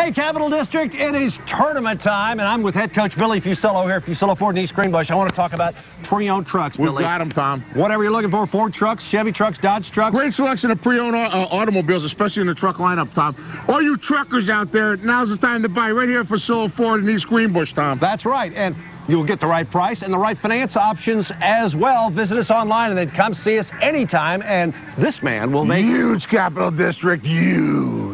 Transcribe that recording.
Hey, Capital District, it is tournament time, and I'm with head coach Billy Fuccillo here at Fuccillo Ford in East Greenbush. I want to talk about pre-owned trucks, Billy. We've got them, Tom. Whatever you're looking for, Ford trucks, Chevy trucks, Dodge trucks. Great selection of pre-owned automobiles, especially in the truck lineup, Tom. All you truckers out there, now's the time to buy right here at Fuccillo Ford in East Greenbush, Tom. That's right, and you'll get the right price and the right finance options as well. Visit us online and then come see us anytime, and this man will make... Huge, Capital District, huge.